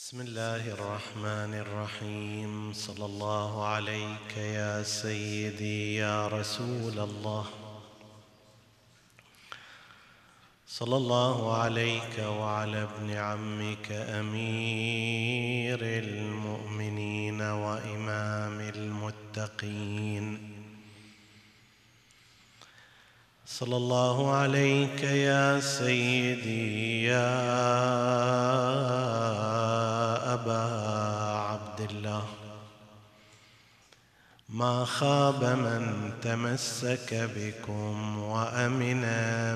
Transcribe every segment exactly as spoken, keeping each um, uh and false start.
بسم الله الرحمن الرحيم. صلى الله عليك يا سيدي يا رسول الله، صلى الله عليك وعلى ابن عمك أمير المؤمنين وإمام المتقين، صلى الله عليك يا سيدي يا أبا عبد الله. ما خاب من تمسك بكم وأمن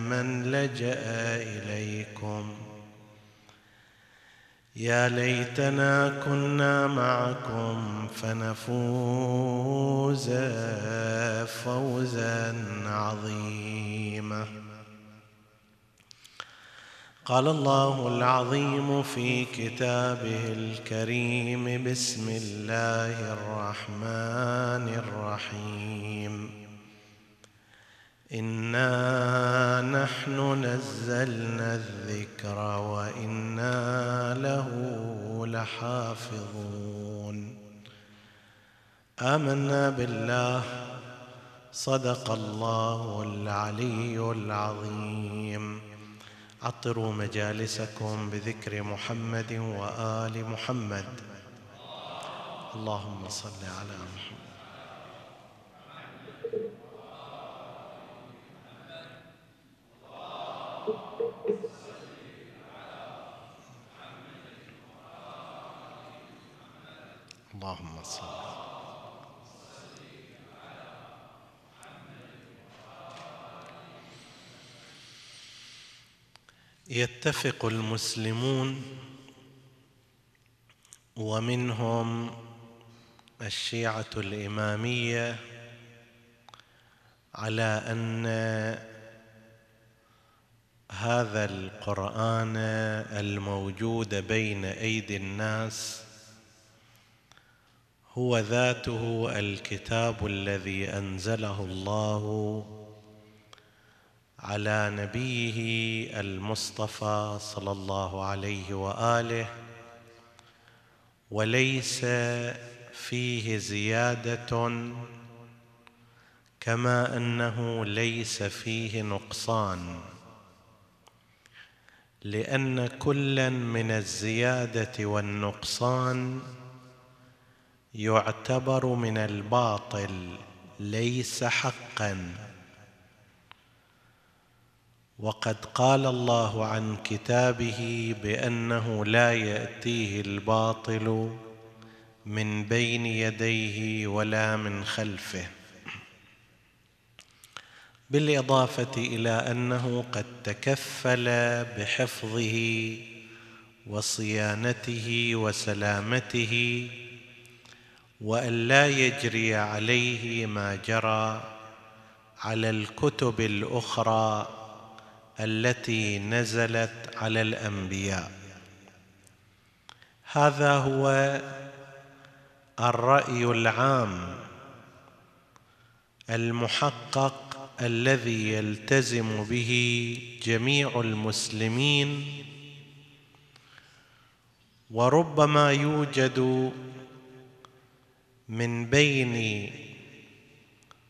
من لجأ إليكم. يا ليتنا كنا معكم فنفوز فوزا عظيما. قال الله العظيم في كتابه الكريم: بسم الله الرحمن الرحيم. إنا نحن نزلنا الذكر وإنا له لحافظون. آمنا بالله، صدق الله العلي العظيم. عطروا مجالسكم بذكر محمد وآل محمد. اللهم صل على محمد. اللهم صل على محمد. يتفق المسلمون ومنهم الشيعة الإمامية على أن هذا القرآن الموجود بين أيدي الناس هو ذاته الكتاب الذي أنزله الله على نبيه المصطفى صلى الله عليه وآله، وليس فيه زيادة كما أنه ليس فيه نقصان، لأن كلا من الزيادة والنقصان يعتبر من الباطل ليس حقا. وقد قال الله عن كتابه بأنه لا يأتيه الباطل من بين يديه ولا من خلفه، بالإضافة إلى أنه قد تكفل بحفظه وصيانته وسلامته، وأن لا يجري عليه ما جرى على الكتب الأخرى التي نزلت على الأنبياء. هذا هو الرأي العام المحقق الذي يلتزم به جميع المسلمين، وربما يوجد من بين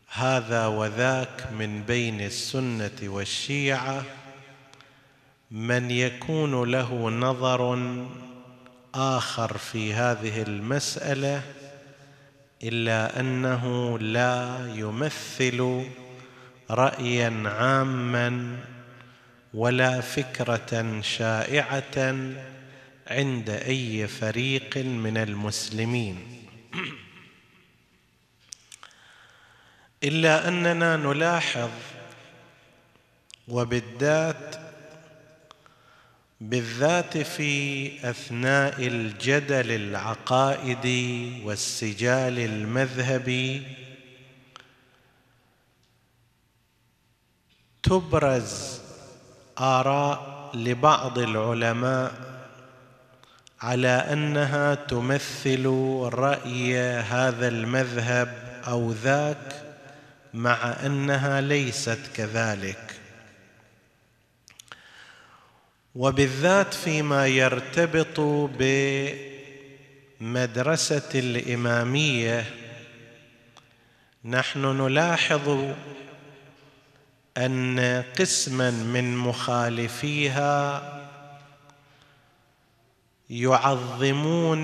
هذا وذاك من بين السنة والشيعة من يكون له نظر آخر في هذه المسألة، إلا أنه لا يمثل رأيا عاما ولا فكرة شائعة عند أي فريق من المسلمين، إلا أننا نلاحظ وبالذات بالذات في أثناء الجدل العقائدي والسجال المذهبي تبرز آراء لبعض العلماء على أنها تمثل رأي هذا المذهب أو ذاك، مع أنها ليست كذلك. وبالذات فيما يرتبط بمدرسة الإمامية نحن نلاحظ أن قسما من مخالفيها يعظمون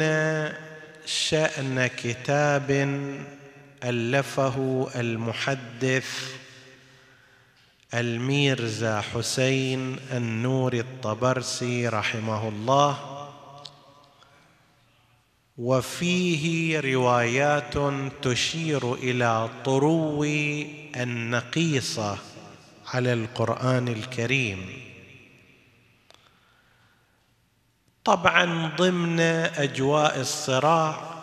شأن كتاب ألفه المحدث الميرزا حسين النوري الطبرسي رحمه الله، وفيه روايات تشير إلى طرو النقيصة على القرآن الكريم، طبعا ضمن أجواء الصراع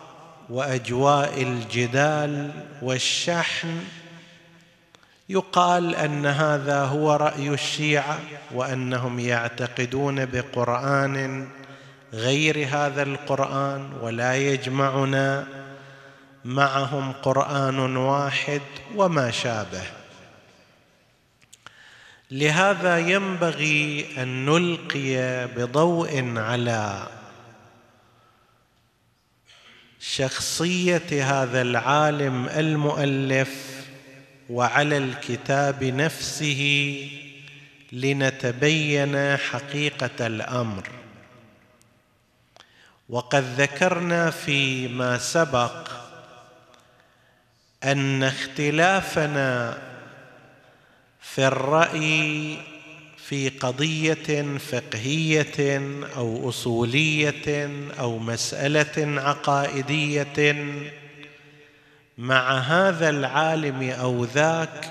وأجواء الجدال والشحن. يقال أن هذا هو رأي الشيعة وأنهم يعتقدون بقرآن غير هذا القرآن ولا يجمعنا معهم قرآن واحد وما شابه. لهذا ينبغي أن نلقي بضوء على شخصية هذا العالم المؤلف وعلى الكتاب نفسه لنتبين حقيقة الأمر. وقد ذكرنا فيما سبق أن اختلافنا في الرأي في قضية فقهية أو أصولية أو مسألة عقائدية مع هذا العالم أو ذاك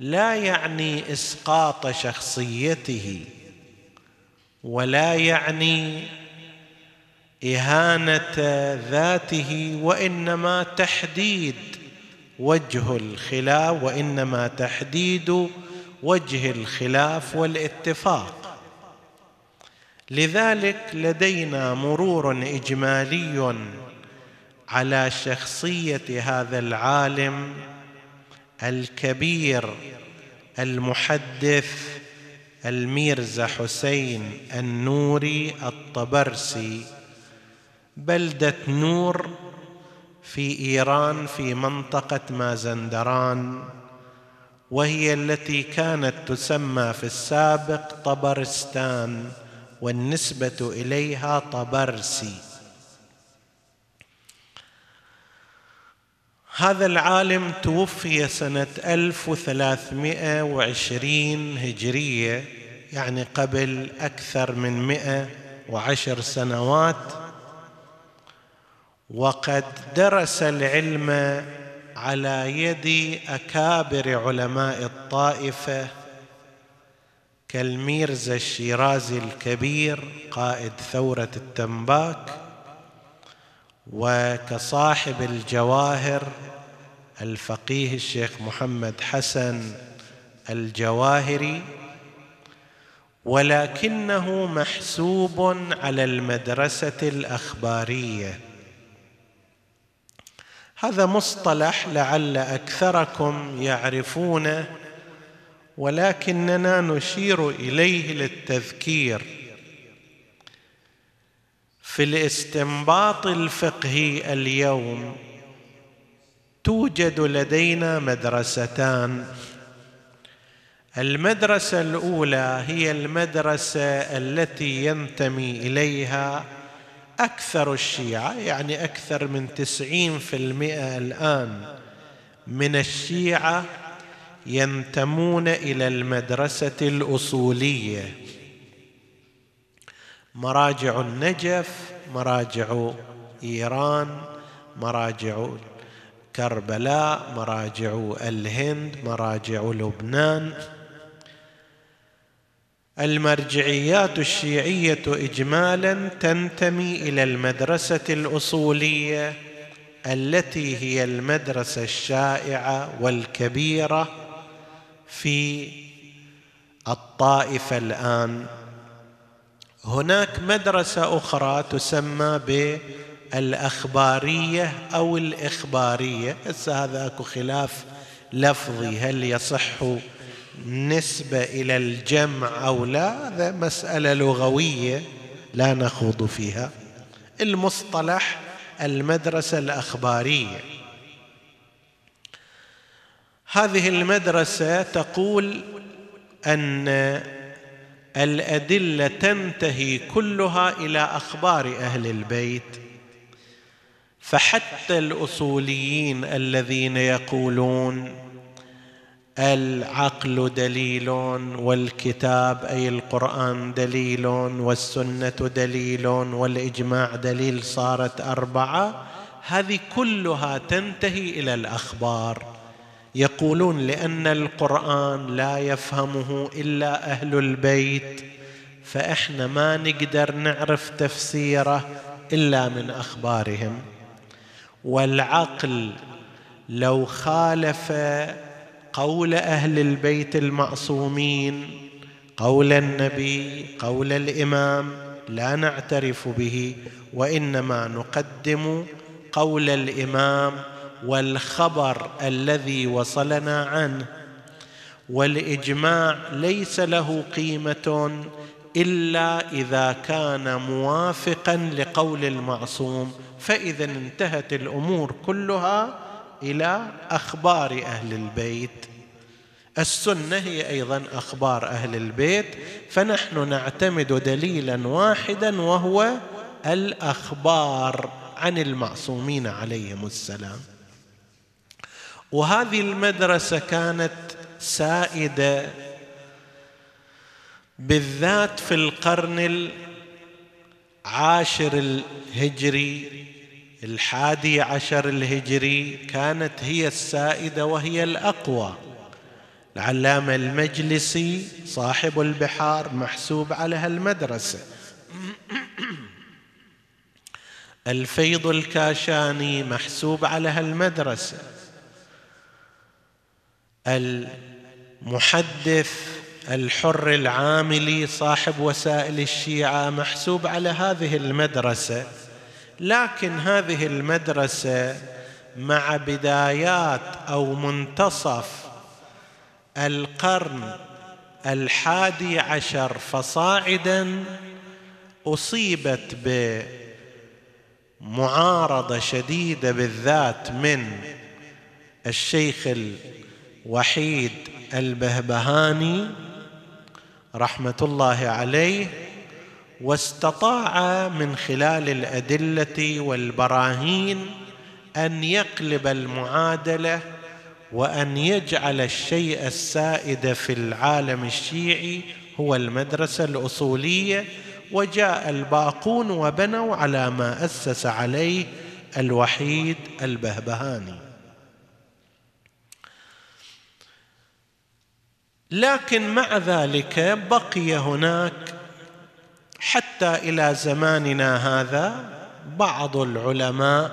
لا يعني إسقاط شخصيته ولا يعني إهانة ذاته، وإنما تحديد وجه الخلاف وإنما تحديد وجه الخلاف والاتفاق. لذلك لدينا مرور إجمالي على شخصية هذا العالم الكبير المحدث الميرزا حسين النوري الطبرسي، بلدة نور في إيران في منطقة مازندران، وهي التي كانت تسمى في السابق طبرستان والنسبة إليها طبرسي. هذا العالم توفي سنة ألف وثلاثمئة وعشرين هجرية، يعني قبل أكثر من مئة وعشر سنوات، وقد درس العلم على يد أكابر علماء الطائفة كالميرزا الشيرازي الكبير قائد ثورة التنباك، وكصاحب الجواهر الفقيه الشيخ محمد حسن الجواهري، ولكنه محسوب على المدرسة الأخبارية. هذا مصطلح لعل أكثركم يعرفونه، ولكننا نشير إليه للتذكير. في الاستنباط الفقهي اليوم توجد لدينا مدرستان. المدرسة الأولى هي المدرسة التي ينتمي إليها أكثر الشيعة، يعني أكثر من تسعين في المئة الآن من الشيعة ينتمون إلى المدرسة الأصولية، مراجع النجف، مراجع إيران، مراجع كربلاء، مراجع الهند، مراجع لبنان. المرجعيات الشيعية إجمالا تنتمي إلى المدرسة الأصولية التي هي المدرسة الشائعة والكبيرة في الطائفة الآن. هناك مدرسة أخرى تسمى بالأخبارية أو الإخبارية، هسه هذا أكو خلاف لفظي هل يصح نسبة إلى الجمع أو لا، هذا مسألة لغوية لا نخوض فيها. المصطلح المدرسة الأخبارية، هذه المدرسة تقول أن الأدلة تنتهي كلها إلى أخبار أهل البيت، فحتى الأصوليين الذين يقولون العقل دليل والكتاب أي القرآن دليل والسنة دليل والإجماع دليل، صارت أربعة، هذه كلها تنتهي إلى الأخبار. يقولون لأن القرآن لا يفهمه إلا أهل البيت، فإحنا ما نقدر نعرف تفسيره إلا من أخبارهم، والعقل لو خالف قول أهل البيت المعصومين، قول النبي، قول الإمام، لا نعترف به، وإنما نقدم قول الإمام والخبر الذي وصلنا عنه. والإجماع ليس له قيمة إلا إذا كان موافقاً لقول المعصوم، فإذا انتهت الأمور كلها إلى أخبار أهل البيت. السنة هي أيضاً أخبار أهل البيت، فنحن نعتمد دليلاً واحداً وهو الأخبار عن المعصومين عليهم السلام. وهذه المدرسة كانت سائدة بالذات في القرن العاشر الهجري الحادي عشر الهجري، كانت هي السائدة وهي الأقوى. العلامة المجلسي صاحب البحار محسوب على هالمدرسة، الفيض الكاشاني محسوب على هالمدرسة، المحدث الحر العاملي صاحب وسائل الشيعة محسوب على هذه المدرسة. لكن هذه المدرسة مع بدايات أو منتصف القرن الحادي عشر فصاعدا أصيبت بمعارضة شديدة بالذات من الشيخ الوحيد البهبهاني رحمة الله عليه، واستطاع من خلال الأدلة والبراهين أن يقلب المعادلة وأن يجعل الشيء السائد في العالم الشيعي هو المدرسة الأصولية، وجاء الباقون وبنوا على ما أسس عليه الوحيد البهبهاني. لكن مع ذلك بقي هناك حتى إلى زماننا هذا بعض العلماء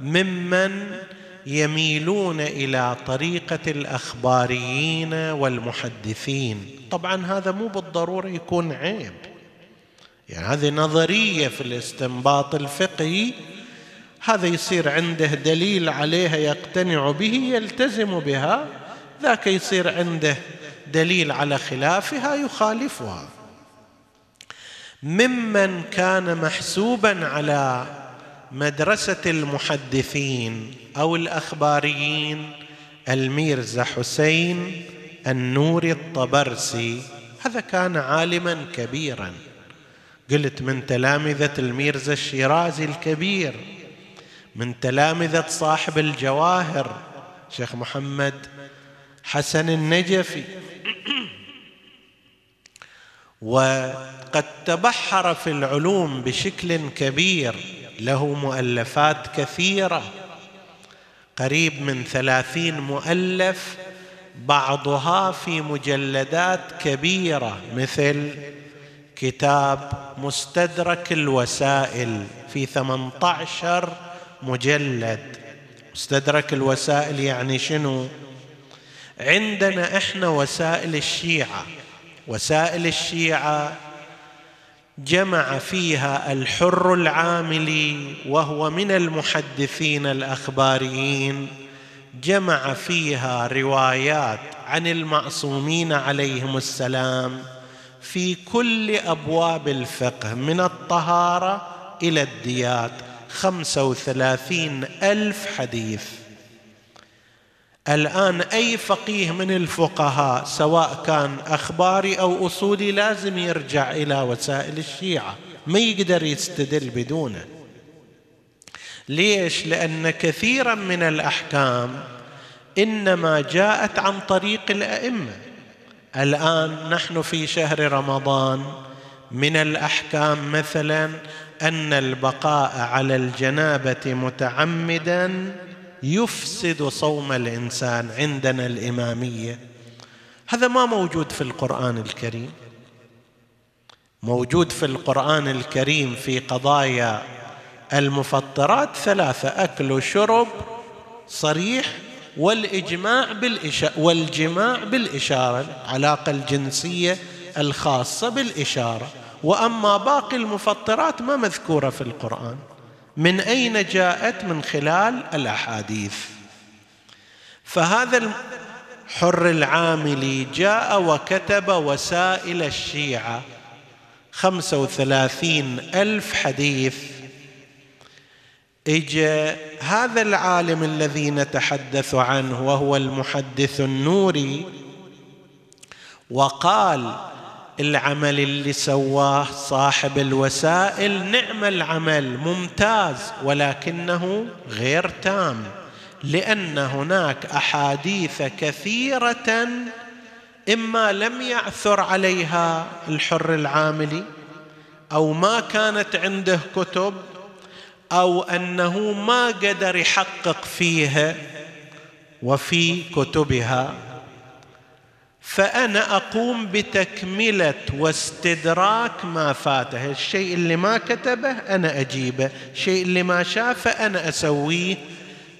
ممن يميلون إلى طريقة الأخباريين والمحدثين. طبعا هذا مو بالضرورة يكون عيب، يعني هذه نظرية في الاستنباط الفقهي، هذا يصير عنده دليل عليها يقتنع به يلتزم بها، ذاك يصير عنده دليل على خلافها يخالفها. ممن كان محسوباً على مدرسة المحدثين أو الأخباريين الميرزا حسين النوري الطبرسي، هذا كان عالماً كبيراً، قلت من تلامذة الميرزا الشيرازي الكبير، من تلامذة صاحب الجواهر شيخ محمد حسن النجفي، وقد تبحر في العلوم بشكل كبير، له مؤلفات كثيرة قريب من ثلاثين مؤلف، بعضها في مجلدات كبيرة مثل كتاب مستدرك الوسائل في ثمانية عشر مجلد. مستدرك الوسائل يعني شنو؟ عندنا إحنا وسائل الشيعة، وسائل الشيعة جمع فيها الحر العاملي وهو من المحدثين الأخباريين، جمع فيها روايات عن المعصومين عليهم السلام في كل أبواب الفقه من الطهارة إلى الديات، خمسة وثلاثين ألف حديث. الآن أي فقيه من الفقهاء سواء كان أخباري أو أصولي لازم يرجع إلى وسائل الشيعة، ما يقدر يستدل بدونه. ليش؟ لأن كثيرا من الأحكام إنما جاءت عن طريق الأئمة. الآن نحن في شهر رمضان، من الأحكام مثلا أن البقاء على الجنابة متعمدا يفسد صوم الإنسان عندنا الإمامية. هذا ما موجود في القرآن الكريم. موجود في القرآن الكريم في قضايا المفطرات ثلاثة: أكل وشرب صريح، والإجماع بالإشارة، والجماع بالإشارة، العلاقة الجنسية الخاصة بالإشارة. وأما باقي المفطرات ما مذكورة في القرآن. من أين جاءت؟ من خلال الأحاديث. فهذا الحر العاملي جاء وكتب وسائل الشيعة، خمسة وثلاثين ألف حديث. إجا هذا العالم الذي نتحدث عنه وهو المحدث النوري وقال العمل اللي سواه صاحب الوسائل نعم العمل ممتاز، ولكنه غير تام، لأن هناك أحاديث كثيرة إما لم يعثر عليها الحر العاملي، أو ما كانت عنده كتب، أو أنه ما قدر يحقق فيها وفي كتبها. فأنا أقوم بتكملة واستدراك ما فاته. الشيء اللي ما كتبه أنا أجيبه، الشيء اللي ما شافه أنا أسويه.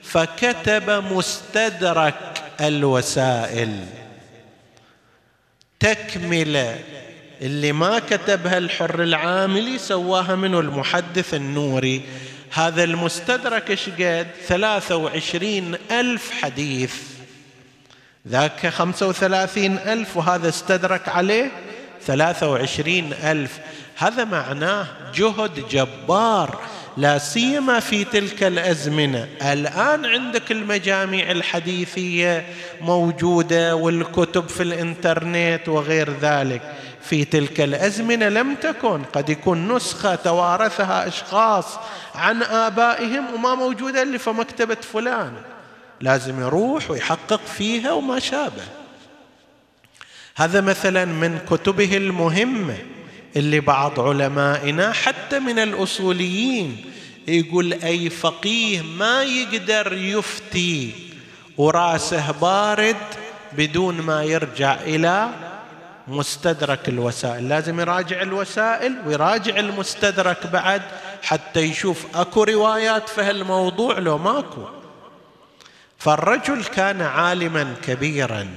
فكتب مستدرك الوسائل، تكملة اللي ما كتبها الحر العاملي سواها منه المحدث النوري. هذا المستدرك شقد؟ ثلاثة وعشرين ألف حديث، ذاك خمسة وثلاثين ألف، وهذا استدرك عليه ثلاثة وعشرين ألف. هذا معناه جهد جبار، لا سيما في تلك الأزمنة. الآن عندك المجامع الحديثية موجودة والكتب في الإنترنت وغير ذلك. في تلك الأزمنة لم تكن، قد يكون نسخة توارثها أشخاص عن آبائهم وما موجودة اللي في مكتبة فلان، لازم يروح ويحقق فيها وما شابه. هذا مثلا من كتبه المهمة اللي بعض علمائنا حتى من الأصوليين يقول أي فقيه ما يقدر يفتي وراسه بارد بدون ما يرجع إلى مستدرك الوسائل. لازم يراجع الوسائل ويراجع المستدرك بعد حتى يشوف أكو روايات في هالموضوع لو ماكو. فالرجل كان عالما كبيرا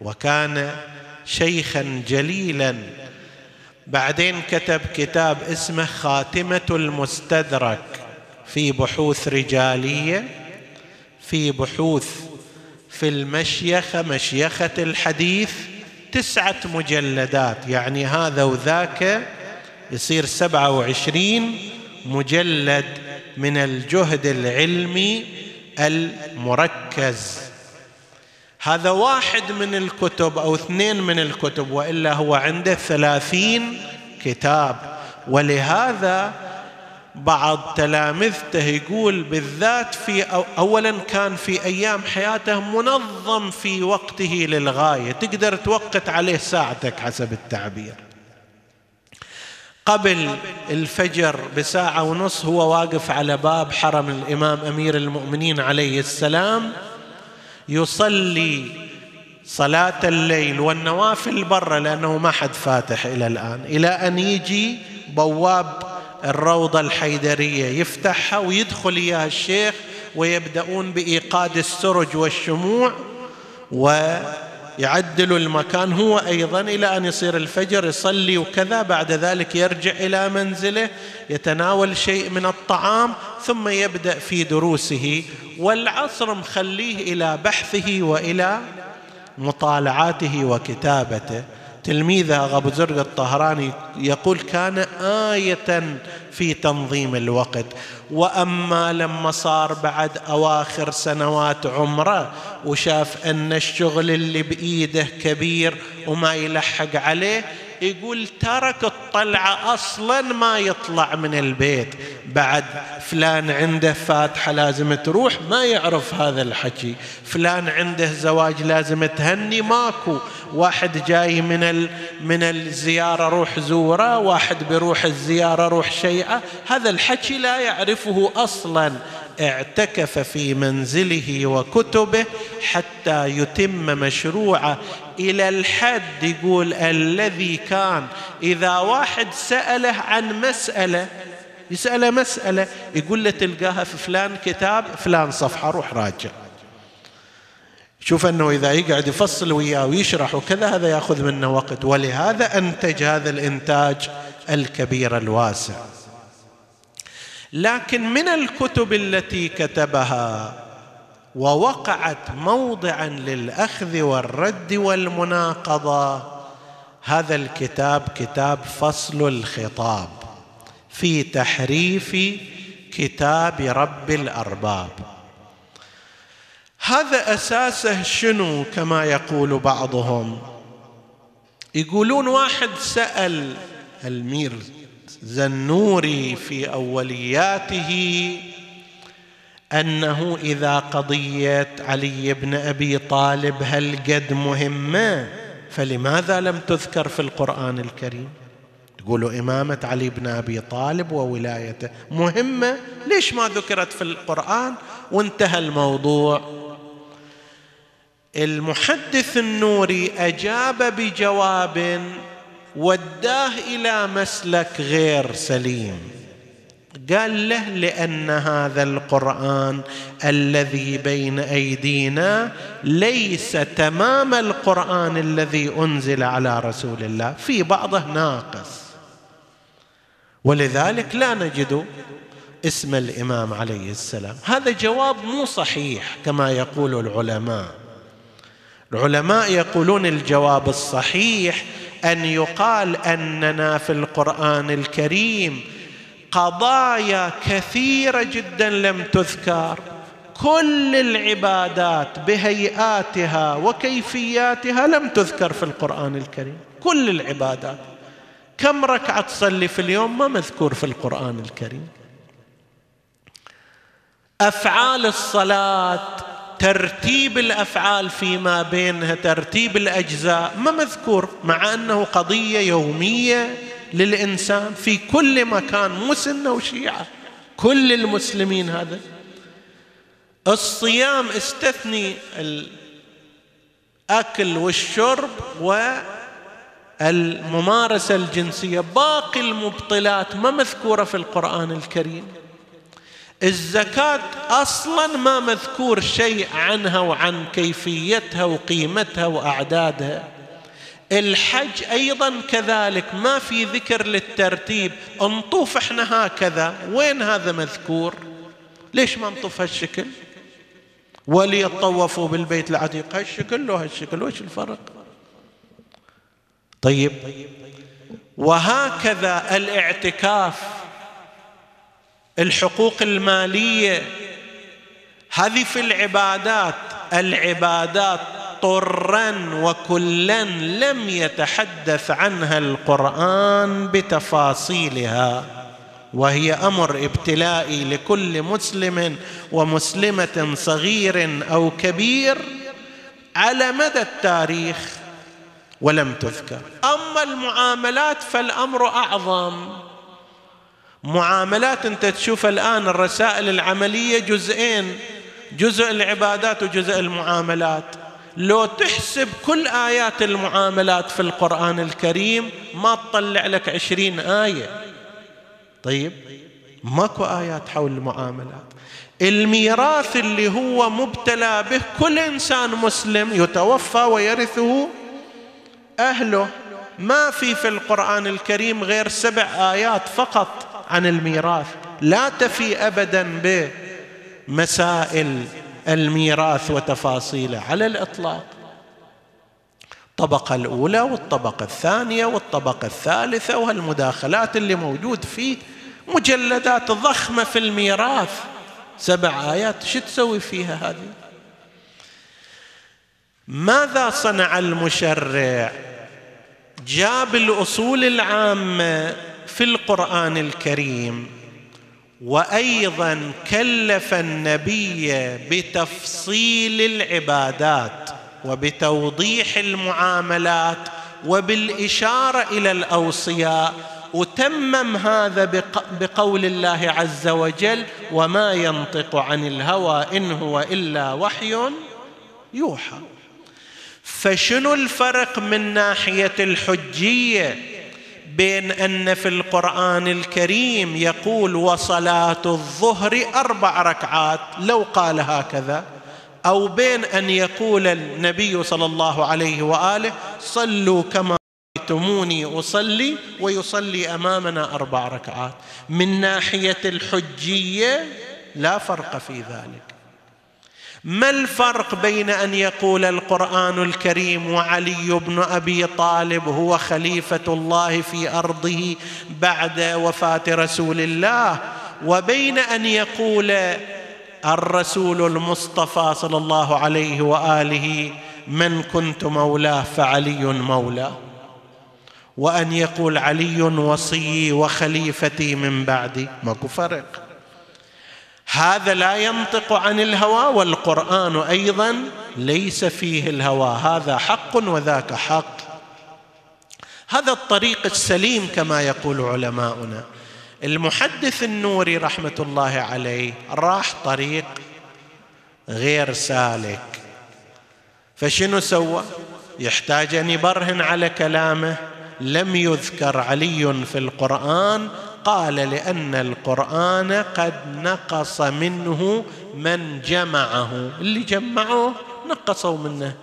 وكان شيخا جليلا. بعدين كتب كتاب اسمه خاتمة المستدرك، في بحوث رجالية، في بحوث في المشيخة، مشيخة الحديث، تسعة مجلدات، يعني هذا وذاك يصير سبعة وعشرين مجلد من الجهد العلمي المركز. هذا واحد من الكتب أو اثنين من الكتب، وإلا هو عنده ثلاثين كتاب. ولهذا بعض تلامذته يقول بالذات في أولا كان في أيام حياته منظم في وقته للغاية، تقدر توقت عليه ساعتك حسب التعبير. قبل الفجر بساعة ونص هو واقف على باب حرم الإمام أمير المؤمنين عليه السلام يصلي صلاة الليل والنوافل برا، لأنه ما حد فاتح إلى الآن، إلى أن يجي بواب الروضة الحيدرية يفتحها ويدخل إياها الشيخ ويبدأون بإيقاد السرج والشموع يعدل المكان هو أيضا إلى أن يصير الفجر، يصلي وكذا، بعد ذلك يرجع إلى منزله يتناول شيء من الطعام ثم يبدأ في دروسه، والعصر مخليه إلى بحثه وإلى مطالعاته وكتابته. تلميذه آقا بزرك الطهراني يقول: كان آية في تنظيم الوقت. وأما لما صار بعد أواخر سنوات عمره وشاف أن الشغل اللي بإيده كبير وما يلحق عليه، يقول ترك الطلعة أصلا، ما يطلع من البيت. بعد فلان عنده فاتحة لازم تروح، ما يعرف هذا الحكي. فلان عنده زواج لازم تهني، ماكو. واحد جاي من من الزيارة روح زوره، واحد بيروح الزيارة روح شيعة، هذا الحكي لا يعرفه أصلا. اعتكف في منزله وكتبه حتى يتم مشروعه إلى الحد، يقول الذي كان إذا واحد سأله عن مسألة، يسأله مسألة يقول له تلقاها في فلان كتاب فلان صفحة، روح راجع. شوف أنه إذا يقعد يفصل وياه ويشرح وكذا هذا يأخذ منه وقت، ولهذا أنتج هذا الإنتاج الكبير الواسع. لكن من الكتب التي كتبها ووقعت موضعا للأخذ والرد والمناقضة هذا الكتاب، كتاب فصل الخطاب في تحريف كتاب رب الأرباب. هذا أساسه شنو؟ كما يقول بعضهم، يقولون واحد سأل الميرزا النوري في أولياته أنه إذا قضية علي بن أبي طالب هل قد مهمة فلماذا لم تذكر في القرآن الكريم؟ تقولوا إمامة علي بن أبي طالب وولايته مهمة، ليش ما ذكرت في القرآن؟ وانتهى الموضوع. المحدث النوري أجاب بجواب وداه إلى مسلك غير سليم. قال له: لأن هذا القرآن الذي بين أيدينا ليس تمام القرآن الذي أنزل على رسول الله، في بعضه ناقص، ولذلك لا نجد اسم الإمام عليه السلام. هذا جواب مو صحيح كما يقول العلماء. العلماء يقولون الجواب الصحيح أن يقال أننا في القرآن الكريم قضايا كثيرة جدا لم تذكر، كل العبادات بهيئاتها وكيفياتها لم تذكر في القرآن الكريم، كل العبادات. كم ركعة تصلي في اليوم ما مذكور في القرآن الكريم. أفعال الصلاة، ترتيب الأفعال فيما بينها، ترتيب الأجزاء ما مذكور، مع أنه قضية يومية للإنسان في كل مكان، مو سنة وشيعة، كل المسلمين. هذا الصيام استثني الأكل والشرب والممارسة الجنسية، باقي المبطلات ما مذكورة في القرآن الكريم. الزكاة أصلا ما مذكور شيء عنها وعن كيفيتها وقيمتها وأعدادها. الحج أيضا كذلك ما في ذكر للترتيب، انطوف احنا هكذا، وين هذا مذكور؟ ليش ما انطوف هالشكل؟ وليطوفوا بالبيت العتيق هالشكل وهالشكل، وش الفرق؟ طيب وهكذا الاعتكاف، الحقوق المالية، هذه في العبادات. العبادات طرا وكلا لم يتحدث عنها القرآن بتفاصيلها، وهي أمر ابتلائي لكل مسلم ومسلمة صغير أو كبير على مدى التاريخ ولم تذكر. أما المعاملات فالأمر أعظم. معاملات أنت تشوف الآن الرسائل العملية جزئين، جزء العبادات وجزء المعاملات. لو تحسب كل آيات المعاملات في القرآن الكريم ما تطلع لك عشرين آية. طيب ماكو آيات حول المعاملات. الميراث اللي هو مبتلى به كل إنسان مسلم يتوفى ويرثه أهله، ما في في القرآن الكريم غير سبع آيات فقط عن الميراث، لا تفي أبدا بمسائل الميراث وتفاصيله على الإطلاق. الطبقة الأولى والطبقة الثانية والطبقة الثالثة وهالمداخلات اللي موجود فيه، مجلدات ضخمة في الميراث، سبع آيات شو تسوي فيها هذه؟ ماذا صنع المشرع؟ جاب الأصول العامة في القرآن الكريم، وأيضا كلف النبي بتفصيل العبادات وبتوضيح المعاملات وبالإشارة إلى الأوصياء، وتمم هذا بقول الله عز وجل: وما ينطق عن الهوى إن هو إلا وحي يوحى. فشنو الفرق من ناحية الحجية بين أن في القرآن الكريم يقول وصلاة الظهر أربع ركعات لو قال هكذا، أو بين أن يقول النبي صلى الله عليه وآله صلوا كما رأيتموني أصلي ويصلي أمامنا أربع ركعات؟ من ناحية الحجية لا فرق في ذلك. ما الفرق بين أن يقول القرآن الكريم وعلي بن أبي طالب هو خليفة الله في أرضه بعد وفاة رسول الله، وبين أن يقول الرسول المصطفى صلى الله عليه وآله من كنت مولاه فعلي مولاه، وأن يقول علي وصي وخليفتي من بعدي؟ ماكو فرق. هذا لا ينطق عن الهوى، والقرآن أيضا ليس فيه الهوى، هذا حق وذاك حق. هذا الطريق السليم كما يقول علماؤنا. المحدث النوري رحمة الله عليه راح طريق غير سالك، فشنو سوى؟ يحتاج أن يبرهن على كلامه. لم يذكر علي في القرآن، قال لأن القرآن قد نقص منه من جمعه، اللي جمعوه نقصوا منه.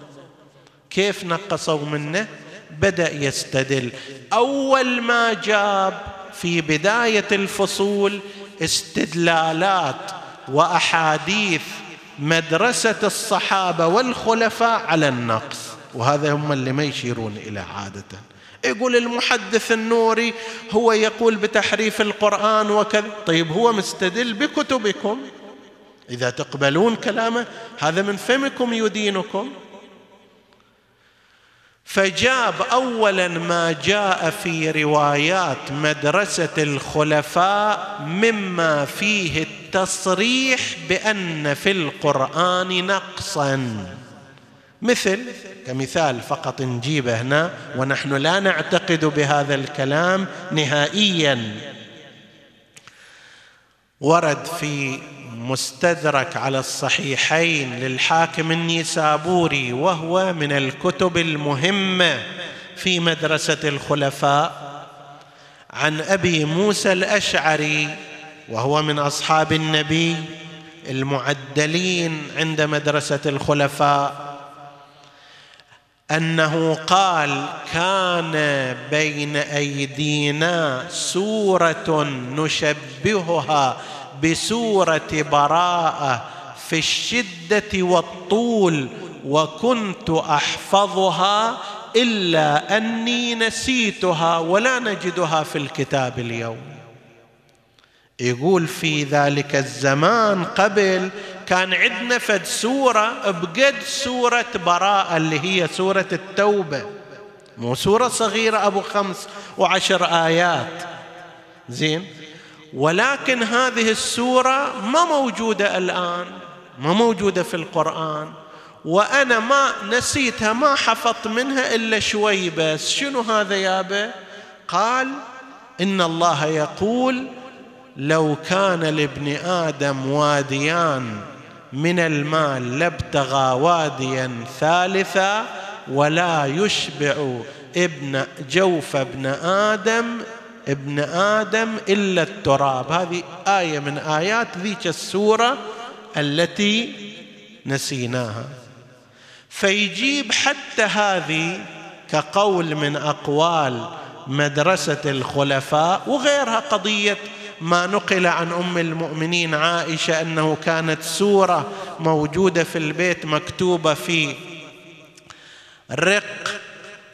كيف نقصوا منه؟ بدأ يستدل. أول ما جاب في بداية الفصول استدلالات وأحاديث مدرسة الصحابة والخلفاء على النقص، وهذا هم اللي ما يشيرون إلى عادة. يقول المحدث النوري هو يقول بتحريف القرآن وكذا، طيب هو مستدل بكتبكم، إذا تقبلون كلامه هذا من فمكم يدينكم. فجاب أولا ما جاء في روايات مدرسة الخلفاء مما فيه التصريح بأن في القرآن نقصا، مثل كمثال فقط نجيب هنا، ونحن لا نعتقد بهذا الكلام نهائيا، ورد في مستدرك على الصحيحين للحاكم النيسابوري، وهو من الكتب المهمة في مدرسة الخلفاء، عن أبي موسى الأشعري وهو من أصحاب النبي المعدلين عند مدرسة الخلفاء، أنه قال: كان بين أيدينا سورة نشبهها بسورة براءة في الشدة والطول، وكنت أحفظها إلا أني نسيتها ولا نجدها في الكتاب اليوم. يقول في ذلك الزمان قبل كان عندنا فد سورة بقد سورة براءة اللي هي سورة التوبة، مو سورة صغيرة أبو خمس وعشر آيات، زين، ولكن هذه السورة ما موجودة الآن، ما موجودة في القرآن، وأنا ما نسيتها، ما حفظت منها إلا شوي بس. شنو هذا يابا؟ قال: إن الله يقول: لو كان لابن آدم واديان من المال لابتغى واديا ثالثا ولا يشبع ابن جوف ابن آدم ابن آدم إلا التراب. هذه آية من آيات ذيك السورة التي نسيناها. فيجيب حتى هذه كقول من أقوال مدرسة الخلفاء وغيرها، قضية ما نقل عن أم المؤمنين عائشة أنه كانت سورة موجودة في البيت مكتوبة في رق،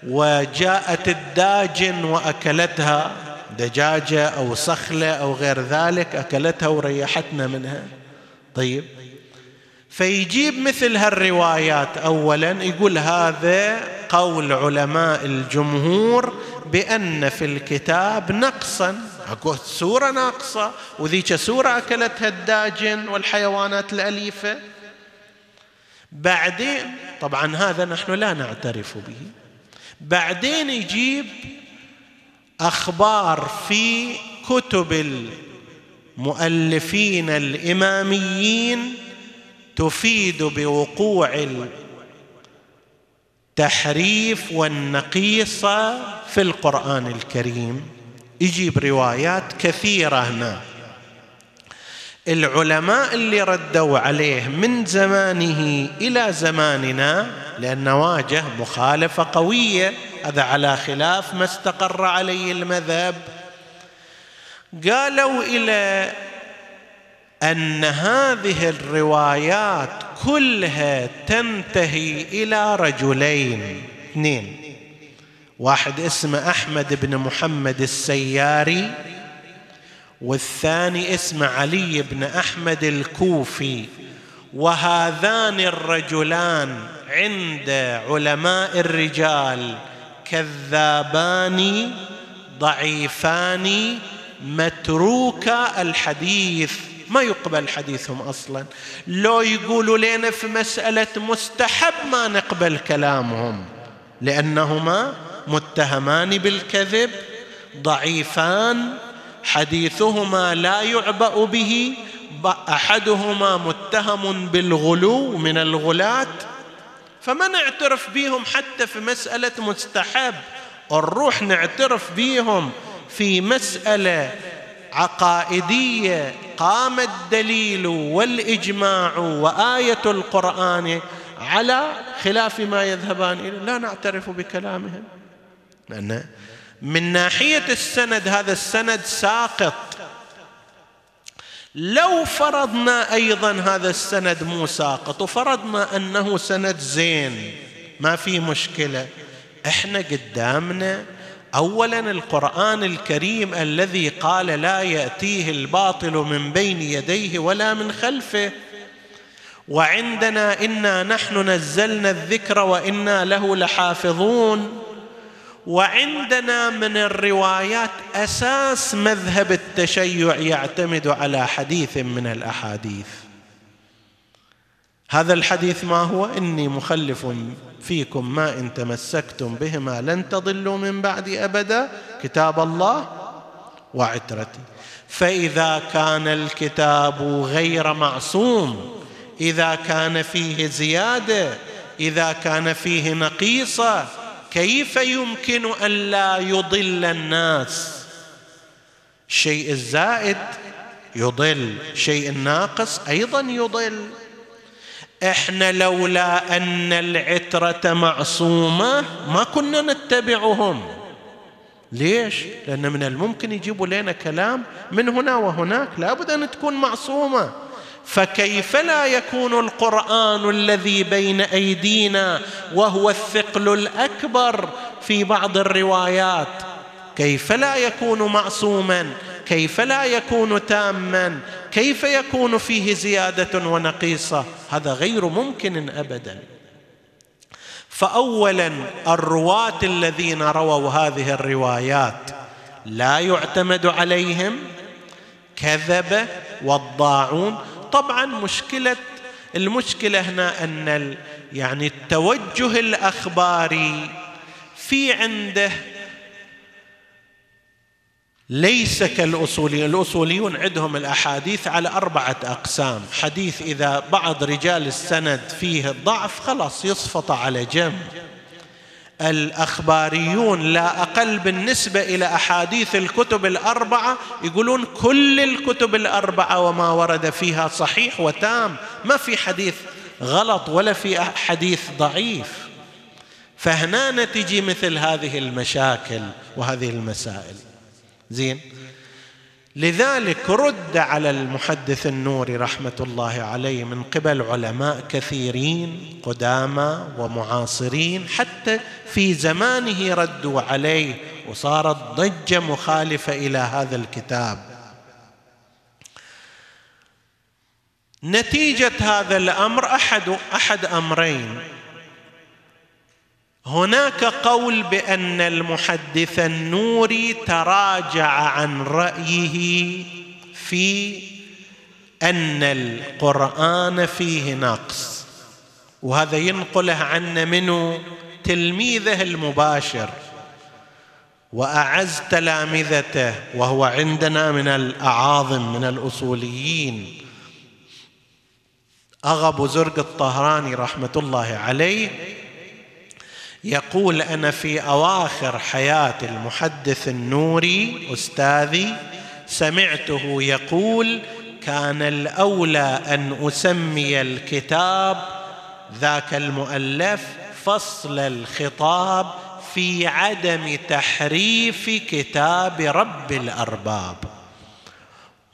وجاءت الداجن وأكلتها، دجاجة أو صخلة أو غير ذلك، أكلتها وريحتنا منها. طيب، فيجيب مثل هالروايات أولا، يقول هذا قول علماء الجمهور بأن في الكتاب نقصا، اكو سورة ناقصة وذيك سورة أكلتها الداجن والحيوانات الأليفة. بعدين طبعا هذا نحن لا نعترف به، بعدين يجيب أخبار في كتب المؤلفين الإماميين تفيد بوقوع التحريف والنقيصة في القرآن الكريم. يجيب روايات كثيرة هنا. العلماء اللي ردوا عليه من زمانه إلى زماننا، لأن واجه مخالفة قوية، هذا على خلاف ما استقر عليه المذهب، قالوا إلى أن هذه الروايات كلها تنتهي إلى رجلين اثنين، واحد اسمه أحمد بن محمد السياري، والثاني اسمه علي بن أحمد الكوفي. وهذان الرجلان عند علماء الرجال كذابان ضعيفان متروكا الحديث، ما يقبل حديثهم أصلاً. لو يقولوا لنا في مسألة مستحب ما نقبل كلامهم، لأنهما متهمان بالكذب، ضعيفان، حديثهما لا يعبأ به، أحدهما متهم بالغلو من الغلاة، فما نعترف بهم حتى في مسألة مستحب، ونروح نعترف بهم في مسألة عقائدية قام الدليل والإجماع وآية القرآن على خلاف ما يذهبان إليه، لا نعترف بكلامهم. لأن من ناحية السند هذا السند ساقط. لو فرضنا أيضا هذا السند مو ساقط، وفرضنا أنه سند زين ما في مشكلة، إحنا قدامنا أولا القرآن الكريم الذي قال لا يأتيه الباطل من بين يديه ولا من خلفه، وعندنا إنا نحن نزلنا الذكر وإنا له لحافظون، وعندنا من الروايات أساس مذهب التشيع يعتمد على حديث من الأحاديث. هذا الحديث ما هو؟ إني مخلف فيكم ما إن تمسكتم بهما لن تضلوا من بعد أبدا، كتاب الله وعترتي. فإذا كان الكتاب غير معصوم، إذا كان فيه زيادة، إذا كان فيه نقيصة، كيف يمكن أن لا يضل الناس؟ الشيء الزائد يضل، الشيء الناقص أيضا يضل. إحنا لولا أن العترة معصومة ما كنا نتبعهم. ليش؟ لأن من الممكن يجيبوا لنا كلام من هنا وهناك، لابد أن تكون معصومة. فكيف لا يكون القرآن الذي بين أيدينا وهو الثقل الأكبر في بعض الروايات، كيف لا يكون معصوما؟ كيف لا يكون تاما؟ كيف يكون فيه زيادة ونقيصة؟ هذا غير ممكن أبدا. فأولا الرواة الذين رووا هذه الروايات لا يعتمد عليهم، كذب والضاعون. طبعا مشكلة المشكلة هنا أن يعني التوجه الأخباري في عنده ليس كالأصوليين. الأصوليون عندهم الأحاديث على أربعة أقسام. حديث إذا بعض رجال السند فيه الضعف خلاص يصفط على جنب. الأخباريون لا أقل بالنسبة إلى أحاديث الكتب الأربعة يقولون كل الكتب الأربعة وما ورد فيها صحيح وتام، ما في حديث غلط ولا في حديث ضعيف. فهنا نتجي مثل هذه المشاكل وهذه المسائل. زين، لذلك رد على المحدث النوري رحمة الله عليه من قبل علماء كثيرين قدامى ومعاصرين حتى في زمانه ردوا عليه، وصارت ضجة مخالفة إلى هذا الكتاب. نتيجة هذا الأمر أحد أحد أمرين: هناك قول بأن المحدث النوري تراجع عن رأيه في أن القرآن فيه نقص، وهذا ينقله عنا منه تلميذه المباشر وأعز تلامذته، وهو عندنا من الأعاظم من الأصوليين آقا بزرك الطهراني رحمة الله عليه، يقول: أنا في أواخر حياة المحدث النوري أستاذي سمعته يقول: كان الأولى أن أسمي الكتاب ذاك المؤلف فصل الخطاب في عدم تحريف كتاب رب الأرباب،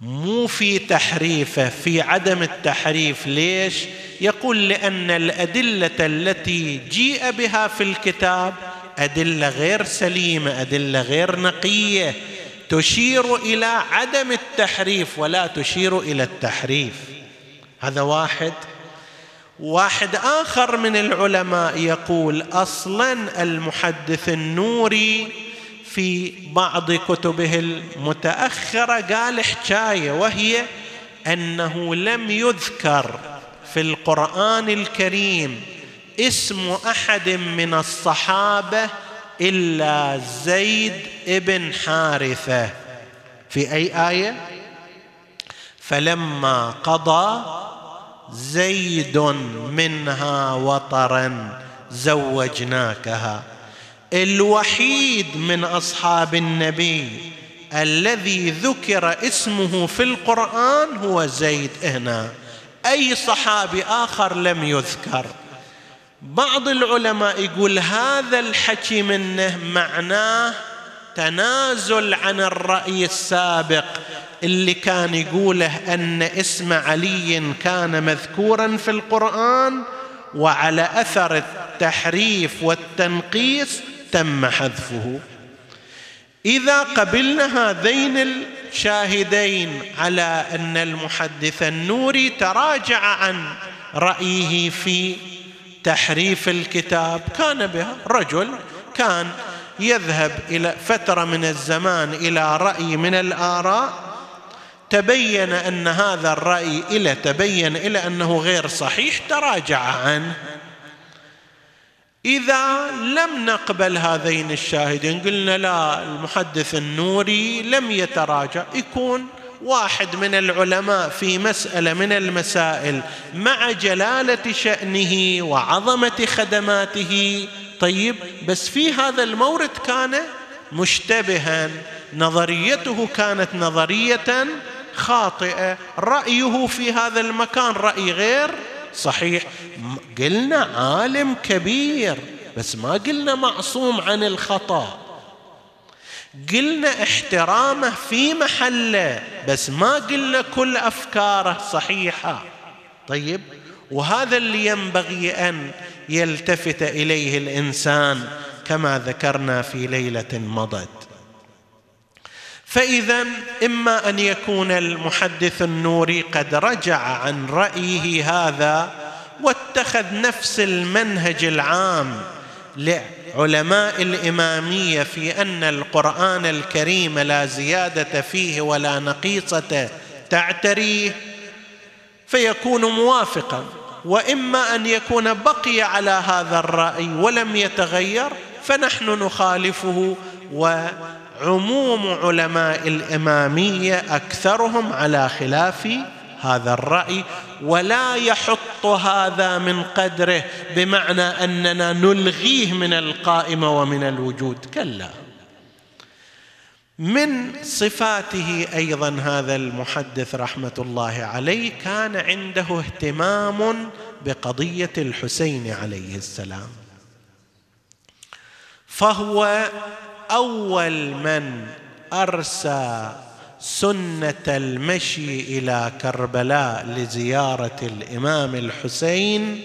مو في تحريفه، في عدم التحريف. ليش؟ يقول: لأن الأدلة التي جيء بها في الكتاب أدلة غير سليمة، أدلة غير نقية، تشير إلى عدم التحريف ولا تشير إلى التحريف. هذا واحد. واحد آخر من العلماء يقول: أصلا المحدث النوري في بعض كتبه المتأخرة قال حكاية، وهي أنه لم يذكر في القرآن الكريم اسم أحد من الصحابة إلا زيد بن حارثة في أي آية؟ فلما قضى زيد منها وطرا زوجناكها. الوحيد من أصحاب النبي الذي ذكر اسمه في القرآن هو زيد هنا، أي صحابي آخر لم يذكر. بعض العلماء يقول هذا الحكي منه معناه تنازل عن الرأي السابق اللي كان يقوله أن اسم علي كان مذكورا في القرآن، وعلى أثر التحريف والتنقيص تم حذفه. إذا قبلنا هذين الشاهدين على أن المحدث النوري تراجع عن رأيه في تحريف الكتاب، كان بها رجل كان يذهب إلى فترة من الزمان إلى رأي من الآراء، تبين أن هذا الرأي إلى تبين إلى أنه غير صحيح، تراجع عنه. إذا لم نقبل هذين الشاهدين، قلنا لا المحدث النوري لم يتراجع، يكون واحد من العلماء في مسألة من المسائل مع جلالة شأنه وعظمة خدماته طيب، بس في هذا المورد كان مشتبها، نظريته كانت نظرية خاطئة، رأيه في هذا المكان رأي غير صحيح. قلنا عالم كبير، بس ما قلنا معصوم عن الخطأ، قلنا احترامه في محله، بس ما قلنا كل أفكاره صحيحة. طيب، وهذا اللي ينبغي أن يلتفت إليه الإنسان كما ذكرنا في ليلة مضت. فإذا إما أن يكون المحدث النوري قد رجع عن رأيه هذا واتخذ نفس المنهج العام لعلماء الإمامية في أن القرآن الكريم لا زيادة فيه ولا نقيصة تعتريه، فيكون موافقا، وإما أن يكون بقي على هذا الرأي ولم يتغير، فنحن نخالفه. و عموم علماء الإمامية أكثرهم على خلاف هذا الرأي ولا يحط هذا من قدره بمعنى أننا نلغيه من القائمة ومن الوجود، كلا. من صفاته أيضا هذا المحدث رحمة الله عليه كان عنده اهتمام بقضية الحسين عليه السلام، فهو أول من أرسى سنة المشي إلى كربلاء لزيارة الإمام الحسين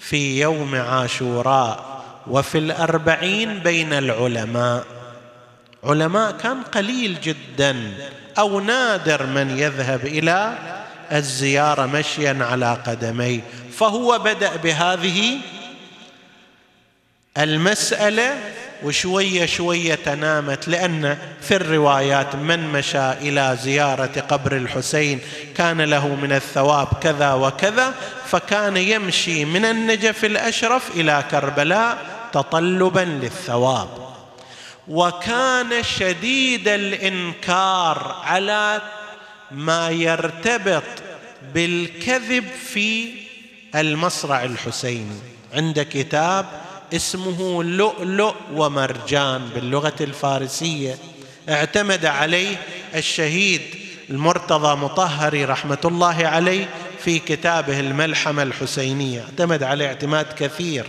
في يوم عاشوراء وفي الأربعين بين العلماء. علماء كان قليل جدا أو نادر من يذهب إلى الزيارة مشيا على قدميه، فهو بدأ بهذه المسألة وشوية شوية تنامت، لأن في الروايات من مشى إلى زيارة قبر الحسين كان له من الثواب كذا وكذا، فكان يمشي من النجف الأشرف إلى كربلاء تطلبا للثواب. وكان شديد الإنكار على ما يرتبط بالكذب في المصرع الحسيني. عند كتاب اسمه لؤلؤ ومرجان باللغة الفارسية اعتمد عليه الشهيد المرتضى مطهري رحمة الله عليه في كتابه الملحمة الحسينية، اعتمد عليه اعتماد كثير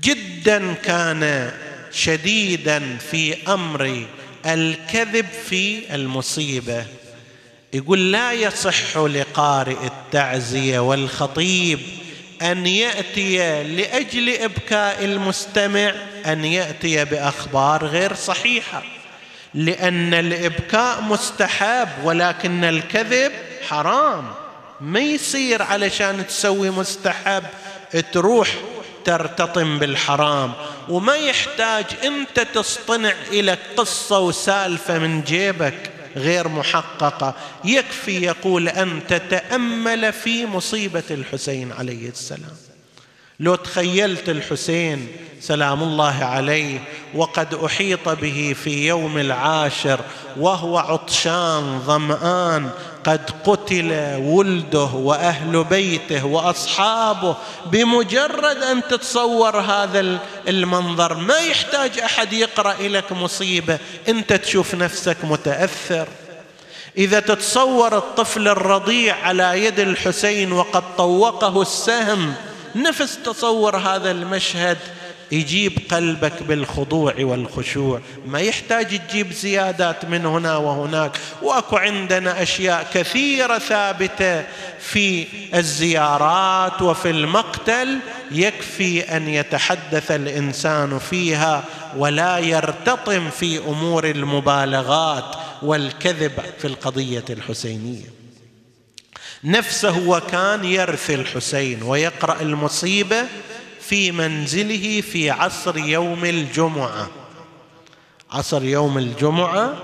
جدا. كان شديدا في أمر الكذب في المصيبة، يقول لا يصح لقارئ التعزية والخطيب أن يأتي لأجل إبكاء المستمع أن يأتي بأخبار غير صحيحة، لأن الإبكاء مستحب ولكن الكذب حرام. ما يصير علشان تسوي مستحب تروح ترتطم بالحرام، وما يحتاج أنت تصطنع إلى قصة وسالفة من جيبك غير محققة، يكفي يقول أن تتأمل في مصيبة الحسين عليه السلام. لو تخيلت الحسين سلام الله عليه وقد أحيط به في يوم العاشر وهو عطشان ظمآن، قد قتل ولده وأهل بيته وأصحابه، بمجرد أن تتصور هذا المنظر ما يحتاج أحد يقرأ لك مصيبة أنت تشوف نفسك متأثر. إذا تتصور الطفل الرضيع على يد الحسين وقد طوقه السهم، نفس تصور هذا المشهد يجيب قلبك بالخضوع والخشوع. ما يحتاج تجيب زيادات من هنا وهناك، وأكو عندنا أشياء كثيرة ثابتة في الزيارات وفي المقتل يكفي أن يتحدث الإنسان فيها ولا يرتطم في أمور المبالغات والكذب في القضية الحسينية. نفسه وكان يرثي الحسين ويقرأ المصيبة في منزله في عصر يوم الجمعة، عصر يوم الجمعة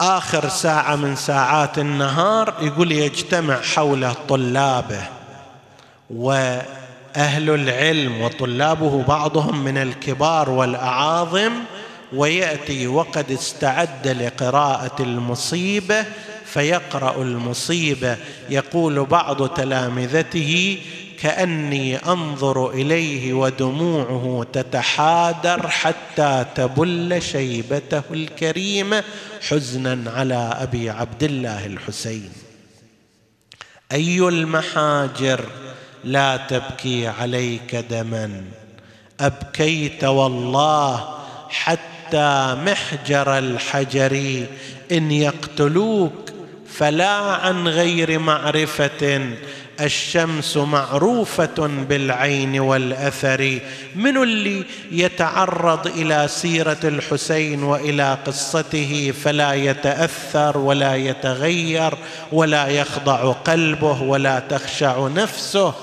آخر ساعة من ساعات النهار، يقول يجتمع حوله طلابه وأهل العلم وطلابه بعضهم من الكبار والأعاظم، ويأتي وقد استعد لقراءة المصيبة فيقرأ المصيبة. يقول بعض تلامذته كأني أنظر إليه ودموعه تتحادر حتى تبل شيبته الكريمة حزنا على أبي عبد الله الحسين. أي المحاجر لا تبكي عليك دما أبكيت والله حتى محجر الحجر إن يقتلوك فلا عن غير معرفة الشمس معروفة بالعين والأثر. من اللي يتعرض إلى سيرة الحسين وإلى قصته فلا يتأثر ولا يتغير ولا يخضع قلبه ولا تخشع نفسه؟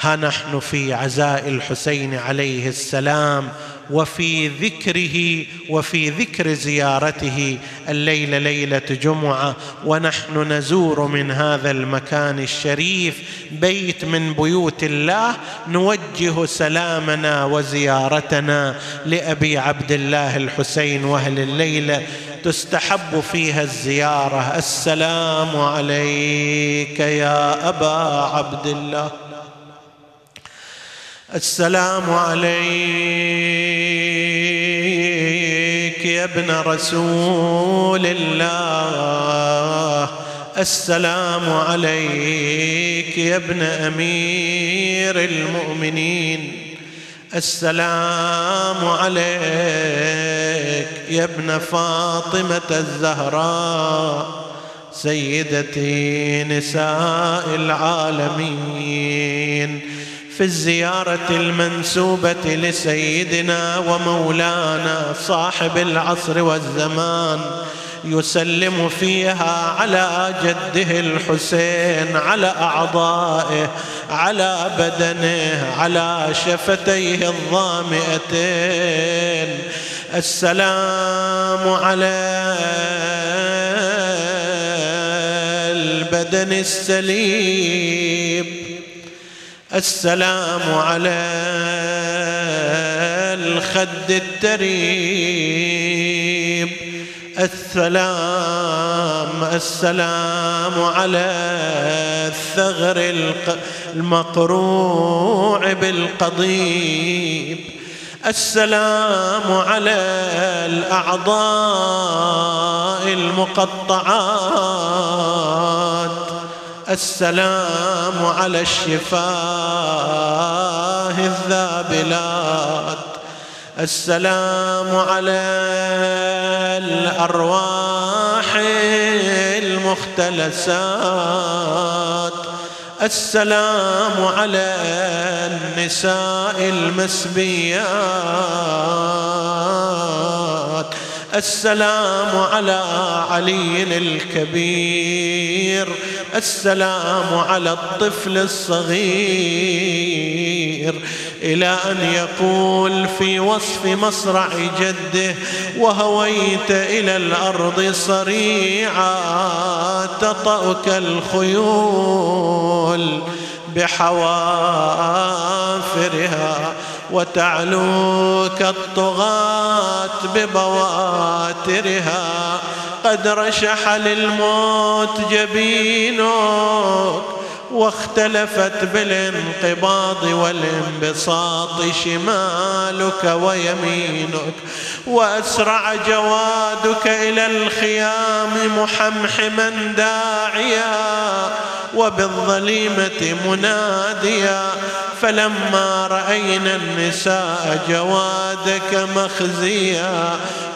ها نحن في عزاء الحسين عليه السلام وفي ذكره وفي ذكر زيارته الليلة ليلة جمعة، ونحن نزور من هذا المكان الشريف بيت من بيوت الله نوجه سلامنا وزيارتنا لأبي عبد الله الحسين وأهل الليلة تستحب فيها الزيارة: السلام عليك يا أبا عبد الله، السلام عليك يا ابن رسول الله، السلام عليك يا ابن أمير المؤمنين، السلام عليك يا ابن فاطمة الزهراء سيدتي نساء العالمين. في الزيارة المنسوبة لسيدنا ومولانا صاحب العصر والزمان يسلم فيها على جده الحسين، على أعضائه، على بدنه، على شفتيه الظامئتين: السلام على البدن السليم، السلام على الخد التريب، السلام السلام على الثغر المقروع بالقضيب، السلام على الأعضاء المقطعات، السلام على الشفاه الذابلات، السلام على الأرواح المختلسات، السلام على النساء المسبيات، السلام على علي الكبير، السلام على الطفل الصغير، إلى أن يقول في وصف مصرع جده: وهويت إلى الأرض صريعا تطأك الخيول بحوافرها وتعلوك الطغاة ببواترها، قد رشح للموت جبينك واختلفت بالانقباض والانبساط شمالك ويمينك، وأسرع جوادك إلى الخيام محمحما داعيا وبالظليمة مناديا، فلما رأينا النساء جوادك مخزيا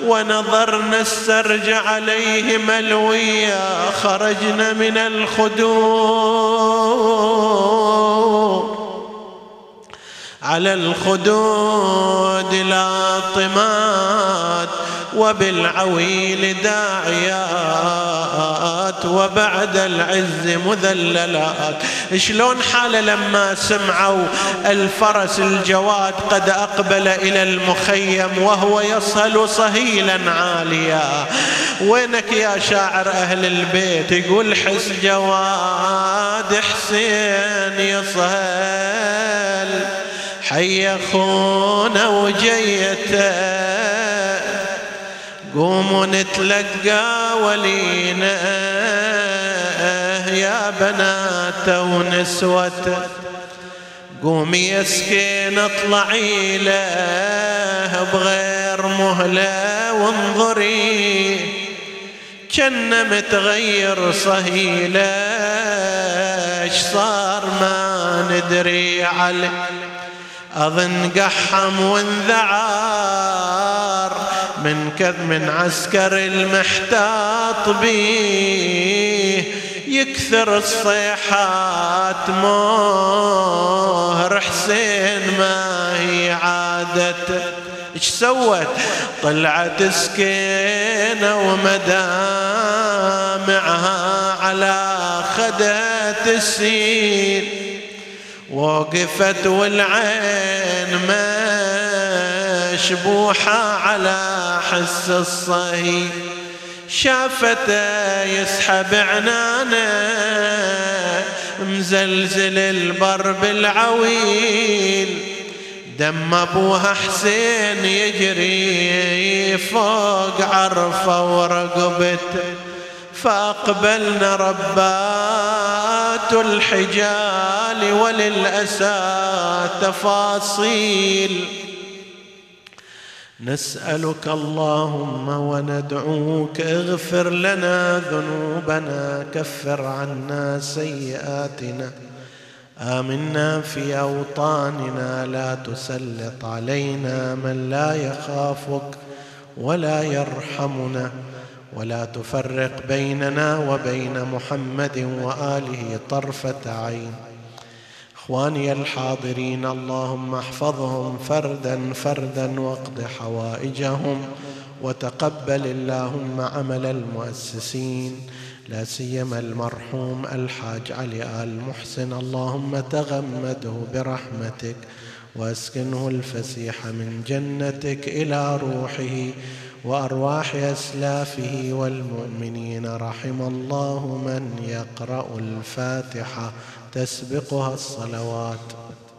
ونظرنا السرج عليه ملويا، خرجنا من الخدود على الخدود لاطمات وبالعويل داعيات وبعد العز مذللات. شلون حاله لما سمعوا الفرس الجواد قد أقبل إلى المخيم وهو يصهل صهيلا عاليا؟ وينك يا شاعر أهل البيت؟ يقول: حس جواد حسين يصهل، حي أخونا وجيته، قوموا نتلقى ولينا يا بناته ونسوته، قومي يا سكين اطلعي له بغير مهله وانظري، كنا متغير صهيله اش صار ما ندري عليه، اظن قحم وانذعار من كذب عسكر المحتاط بيه، يكثر الصيحات مهر حسين ما هي عادته. ايش سوت؟ طلعت سكينة ومدامعها على خدها تسيل، وقفت والعين مشبوحة على حس الصهي، شافته يسحب عنانه مزلزل البر بالعويل، دم ابوها حسين يجري فوق عرفه ورقبته، فاقبلنا ربات الحجال وللأسى تفاصيل. نسألك اللهم وندعوك اغفر لنا ذنوبنا، كفر عنا سيئاتنا، آمنا في أوطاننا، لا تسلط علينا من لا يخافك ولا يرحمنا، ولا تفرق بيننا وبين محمد وآله طرفة عين. إخواني الحاضرين، اللهم احفظهم فردا فردا واقض حوائجهم، وتقبل اللهم عمل المؤسسين، لا سيما المرحوم الحاج علي آل محسن، اللهم تغمده برحمتك واسكنه الفسيح من جنتك إلى روحه وأرواح أسلافه والمؤمنين. رحم الله من يقرأ الفاتحة تسبقها الصلوات.